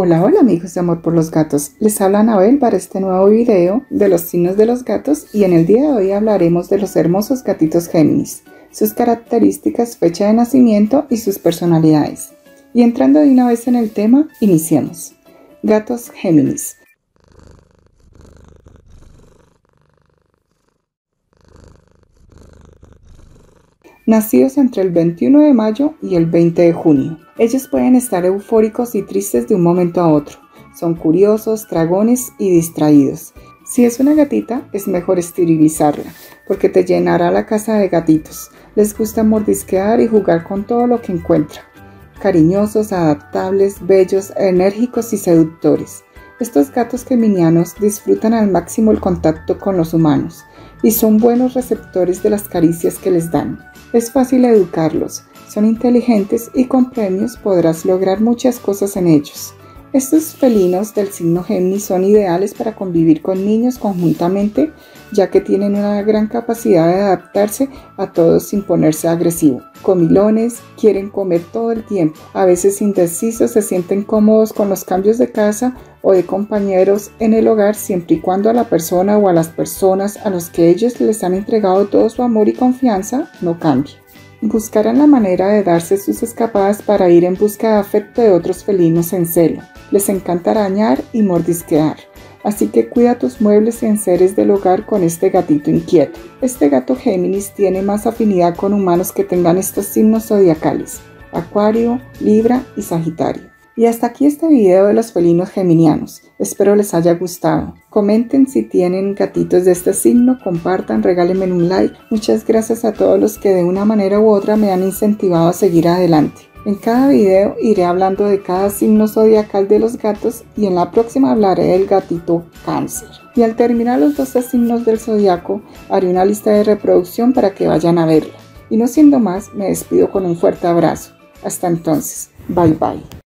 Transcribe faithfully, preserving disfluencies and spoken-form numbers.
Hola, hola amigos de Amor por los Gatos, les habla Anabel para este nuevo video de los signos de los gatos y en el día de hoy hablaremos de los hermosos gatitos Géminis, sus características, fecha de nacimiento y sus personalidades. Y entrando de una vez en el tema, iniciemos. Gatos Géminis. Nacidos entre el veintiuno de mayo y el veinte de junio. Ellos pueden estar eufóricos y tristes de un momento a otro. Son curiosos, dragones y distraídos. Si es una gatita, es mejor esterilizarla, porque te llenará la casa de gatitos. Les gusta mordisquear y jugar con todo lo que encuentra. Cariñosos, adaptables, bellos, enérgicos y seductores. Estos gatos geminianos disfrutan al máximo el contacto con los humanos y son buenos receptores de las caricias que les dan. Es fácil educarlos, son inteligentes y con premios podrás lograr muchas cosas en ellos. Estos felinos del signo Géminis son ideales para convivir con niños conjuntamente, ya que tienen una gran capacidad de adaptarse a todos sin ponerse agresivo. Comilones, quieren comer todo el tiempo, a veces indecisos, se sienten cómodos con los cambios de casa o de compañeros en el hogar siempre y cuando a la persona o a las personas a los que ellos les han entregado todo su amor y confianza no cambie. Buscarán la manera de darse sus escapadas para ir en busca de afecto de otros felinos en celo. Les encanta arañar y mordisquear, así que cuida tus muebles y enseres del hogar con este gatito inquieto. Este gato Géminis tiene más afinidad con humanos que tengan estos signos zodiacales: Acuario, Libra y Sagitario. Y hasta aquí este video de los felinos geminianos. Espero les haya gustado. Comenten si tienen gatitos de este signo, compartan, regálenme un like. Muchas gracias a todos los que de una manera u otra me han incentivado a seguir adelante. En cada video iré hablando de cada signo zodiacal de los gatos y en la próxima hablaré del gatito Cáncer. Y al terminar los doce signos del zodiaco haré una lista de reproducción para que vayan a verla. Y no siendo más, me despido con un fuerte abrazo. Hasta entonces, bye bye.